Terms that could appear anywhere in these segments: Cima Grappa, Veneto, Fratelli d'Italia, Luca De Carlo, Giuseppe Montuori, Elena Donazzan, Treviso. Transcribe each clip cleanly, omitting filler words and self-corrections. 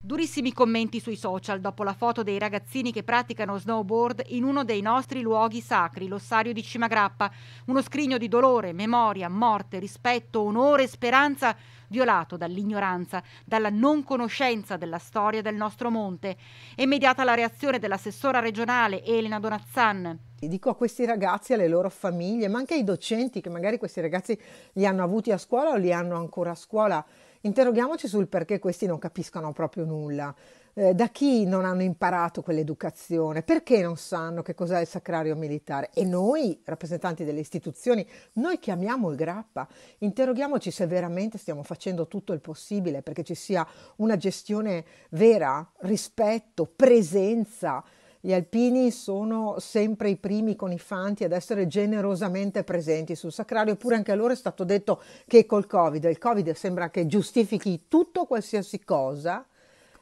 Durissimi commenti sui social dopo la foto dei ragazzini che praticano snowboard in uno dei nostri luoghi sacri, l'ossario di Cima Grappa, uno scrigno di dolore, memoria, morte, rispetto, onore e speranza violato dall'ignoranza, dalla non conoscenza della storia del nostro monte. È immediata la reazione dell'assessora regionale Elena Donazzan. Dico a questi ragazzi, alle loro famiglie, ma anche ai docenti che magari questi ragazzi li hanno avuti a scuola o li hanno ancora a scuola. Interroghiamoci sul perché questi non capiscano proprio nulla, da chi non hanno imparato quell'educazione, perché non sanno che cos'è il sacrario militare. E noi, rappresentanti delle istituzioni, noi chiamiamo il Grappa, interroghiamoci se veramente stiamo facendo tutto il possibile perché ci sia una gestione vera, rispetto, presenza. Gli alpini sono sempre i primi con i fanti ad essere generosamente presenti sul sacrario, eppure anche a loro è stato detto che col Covid, il Covid sembra che giustifichi tutto qualsiasi cosa,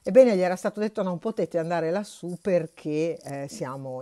ebbene gli era stato detto non potete andare lassù perché siamo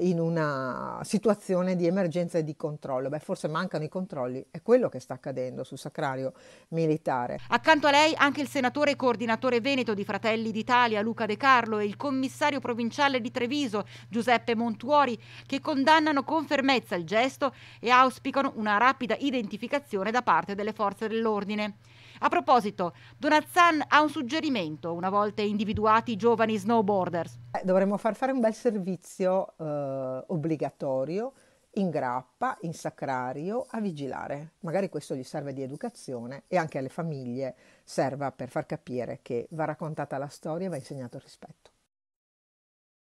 in una situazione di emergenza e di controllo. Beh, forse mancano i controlli, è quello che sta accadendo sul sacrario militare. Accanto a lei anche il senatore e coordinatore veneto di Fratelli d'Italia Luca De Carlo e il commissario provinciale di Treviso Giuseppe Montuori, che condannano con fermezza il gesto e auspicano una rapida identificazione da parte delle forze dell'ordine. A proposito, Donazzan ha un suggerimento una volta individuati i giovani snowboarders. Dovremmo far fare un bel servizio obbligatorio in grappa, in sacrario, a vigilare. Magari questo gli serve di educazione e anche alle famiglie serva per far capire che va raccontata la storia e va insegnato il rispetto.